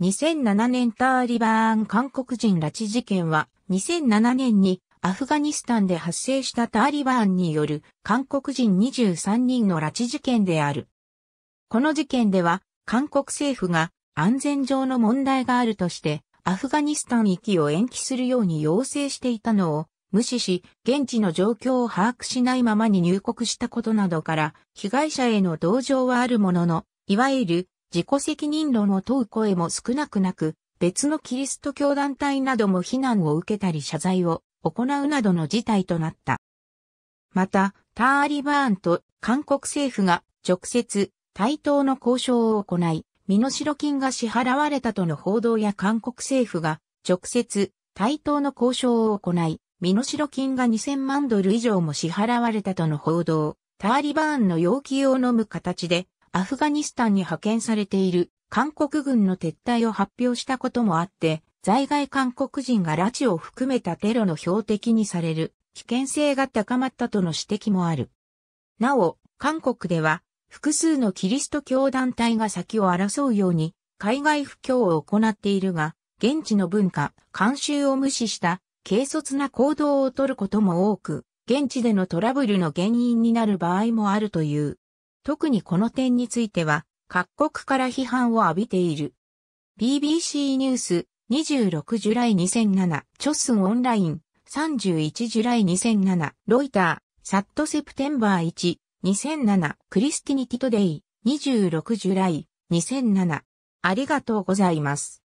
2007年ターリバーン韓国人拉致事件は2007年にアフガニスタンで発生したタリバンによる韓国人23人の拉致事件である。この事件では韓国政府が安全上の問題があるとしてアフガニスタン行きを延期するように要請していたのを無視し、現地の状況を把握しないままに入国したことなどから被害者への同情はあるものの、いわゆる自己責任論を問う声も少なくなく、別のキリスト教団体なども非難を受けたり謝罪を行うなどの事態となった。また、ターリバーンと韓国政府が直接対等の交渉を行い、身代金が支払われたとの報道や韓国政府が直接対等の交渉を行い、身代金が2000万ドル以上も支払われたとの報道、ターリバーンの要求を飲む形で、アフガニスタンに派遣されている韓国軍の撤退を発表したこともあって、在外韓国人が拉致を含めたテロの標的にされる危険性が高まったとの指摘もある。なお、韓国では複数のキリスト教団体が先を争うように海外布教を行っているが、現地の文化、慣習を無視した軽率な行動をとることも多く、現地でのトラブルの原因になる場合もあるという。特にこの点については各国から批判を浴びている。BBC ニュース26ジュライ2007、チョスンオンライン31ジュライ2007、ロイター、サットセプテンバー1、2007、クリスティニティトデイ26ジュライ2007。ありがとうございます。